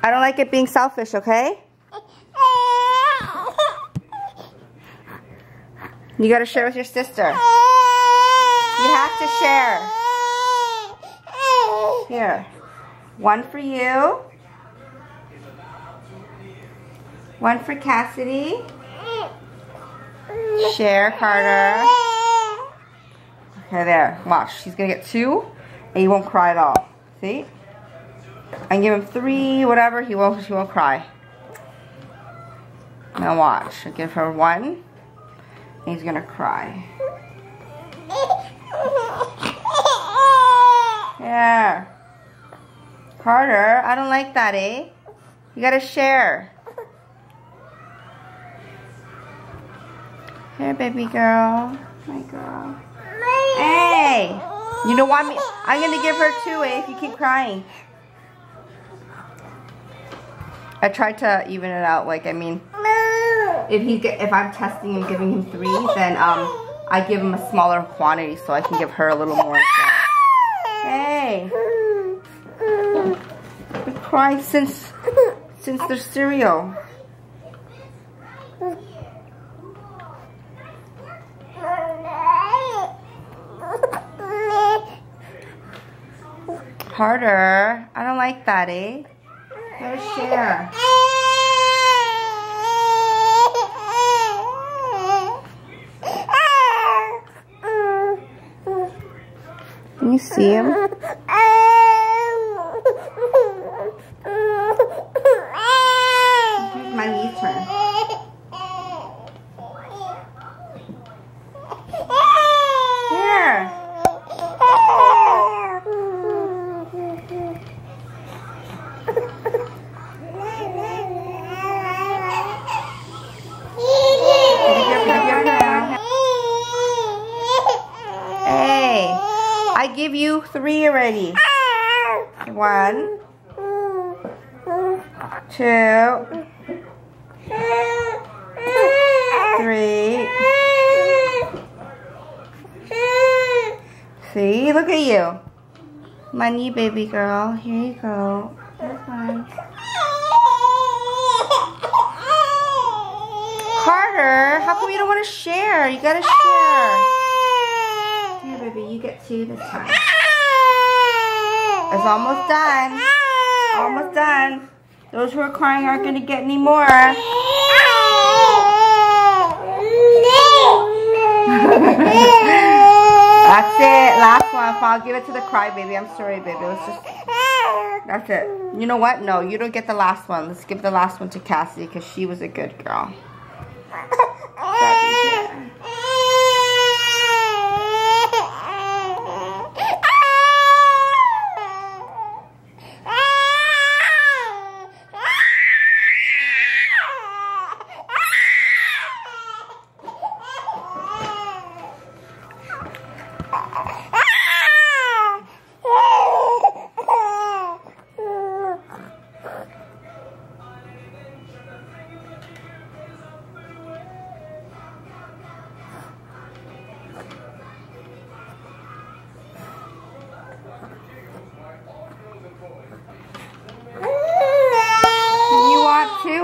I don't like it being selfish, okay? You gotta share with your sister. You have to share. Here. One for you. One for Cassidi. Share, Carter. Okay, there. Watch. She's gonna get two, and you won't cry at all. See? And give him three, whatever. He won't cry. Now watch. I give her one, and he's gonna cry. There. Carter, I don't like that, eh? You gotta share. Here, baby girl. My girl. Hey! You don't want me. I'm gonna give her two, eh? If you keep crying. I tried to even it out. Like, I mean, if I'm testing and giving him three, then I give him a smaller quantity so I can give her a little more. Hey, we cried since their cereal. Carter, I don't like that, eh? No share. Can you see him? Here's my knee turn. Here. I give you three already. One, two, three. See, look at you. Money, baby girl. Here you go. That's fine. Carter, how come you don't want to share? You gotta share. You get two this time. It's almost done. Almost done. Those who are crying aren't going to get any more. That's it. Last one. I'll give it to the crybaby. I'm sorry, baby. That's it. You know what? No, you don't get the last one. Let's give the last one to Cassidi because she was a good girl.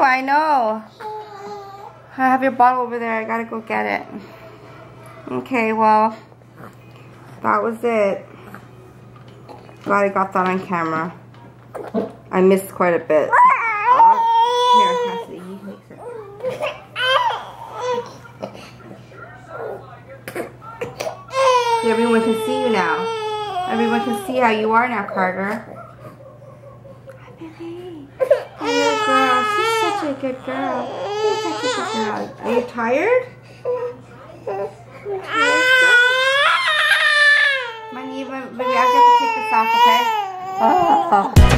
I know. I have your bottle over there. I gotta go get it. Okay, well, that was it. Glad I got that on camera. I missed quite a bit. Oh, here, Cassidi, he makes it. So everyone can see you now. Everyone can see how you are now, Carter. You're a good girl. You're such a good girl. Are you tired? You're tired, Mommy, baby, I've got to take this off, okay? Oh.